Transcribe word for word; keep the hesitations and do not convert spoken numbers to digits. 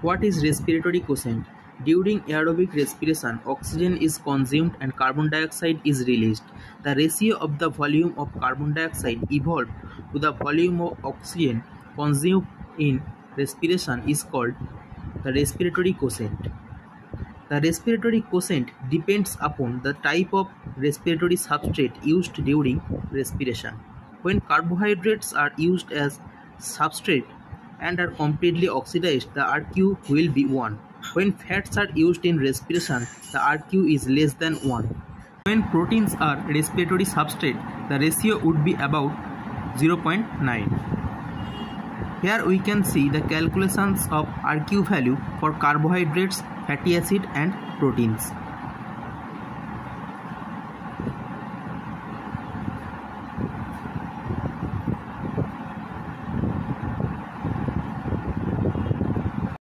What is respiratory quotient? During aerobic respiration, oxygen is consumed and carbon dioxide is released. The ratio of the volume of carbon dioxide evolved to the volume of oxygen consumed in respiration is called the respiratory quotient. The respiratory quotient depends upon the type of respiratory substrate used during respiration. When carbohydrates are used as substrate and are completely oxidized, the R Q will be one. When fats are used in respiration, the R Q is less than one. When proteins are respiratory substrate, the ratio would be about zero point nine. Here we can see the calculations of R Q value for carbohydrates, fatty acid and proteins.